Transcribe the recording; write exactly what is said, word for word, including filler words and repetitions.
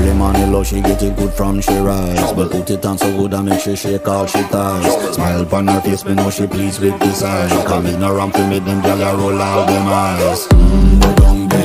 Early money love, she get it good from she rise. But put it on so good I make she shake all she ties. Smile upon her face, me know she pleased with this eyes. Come in around to me, them gyal roll out them eyes. Mmm, go down.